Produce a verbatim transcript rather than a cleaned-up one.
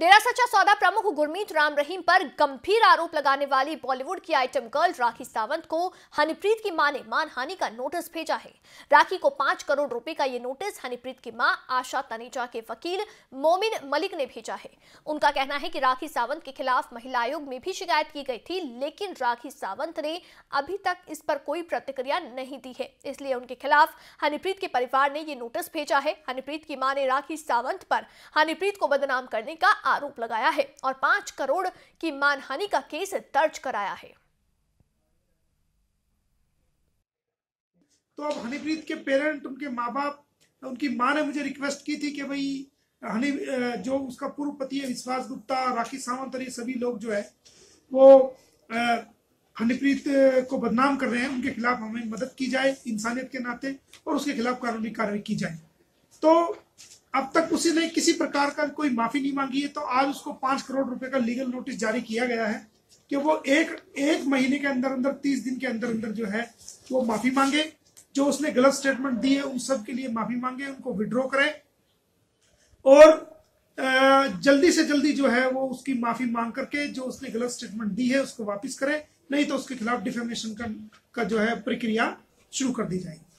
डेरा सच्चा सौदा प्रमुख गुरमीत राम रहीम पर गंभीर आरोप लगाने वाली बॉलीवुड की आइटम गर्ल राखी सावंत को हनीप्रीत की मां ने मानहानि का नोटिस भेजा है। राखी को पांच करोड़ रुपए का ये नोटिस हनीप्रीत की मां आशा तनीजा के वकील मोमिन मलिक ने भेजा है। उनका कहना है कि राखी सावंत के खिलाफ महिला आयोग में भी शिकायत की गई थी, लेकिन राखी सावंत ने अभी तक इस पर कोई प्रतिक्रिया नहीं दी है, इसलिए उनके खिलाफ हनीप्रीत के परिवार ने ये नोटिस भेजा है। हनीप्रीत की मां ने राखी सावंत पर हनीप्रीत को बदनाम करने का आरोप लगाया है और पांच करोड़ की मानहानि का केस दर्ज कराया है। तो अब हनीप्रीत के पेरेंट, उनके माँ बाप, उनकी माँ ने मुझे रिक्वेस्ट की थी कि भाई हनी जो उसका पूर्व पति है विश्वास गुप्ता, राखी सावंत और ये सभी लोग जो है वो हनीप्रीत को बदनाम कर रहे हैं, उनके खिलाफ हमें मदद की जाए इंसानियत के नाते और उसके खिलाफ कानूनी कार्रवाई की जाए। तो अब तक उसी ने किसी प्रकार का कोई माफी नहीं मांगी है। तो आज उसको पांच करोड़ रुपए का लीगल नोटिस जारी किया गया है कि वो एक एक महीने के अंदर अंदर तीस दिन के अंदर अंदर जो है वो माफी मांगे, जो उसने गलत स्टेटमेंट दी है उन सब के लिए माफी मांगे, उनको विड्रॉ करें और जल्दी से जल्दी जो है वो उसकी माफी मांग करके जो उसने गलत स्टेटमेंट दी है उसको वापिस करे, नहीं तो उसके खिलाफ डिफेमेशन का, का जो है प्रक्रिया शुरू कर दी जाएगी।